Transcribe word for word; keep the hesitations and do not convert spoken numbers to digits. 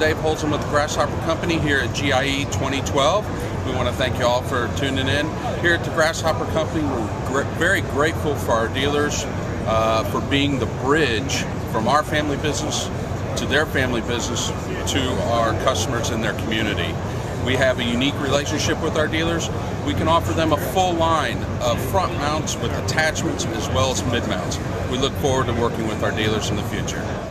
Dave Holzman with the Grasshopper Company here at G I E twenty twelve. We want to thank you all for tuning in. Here at the Grasshopper Company, we're gr very grateful for our dealers uh, for being the bridge from our family business to their family business to our customers in their community. We have a unique relationship with our dealers. We can offer them a full line of front mounts with attachments as well as mid mounts. We look forward to working with our dealers in the future.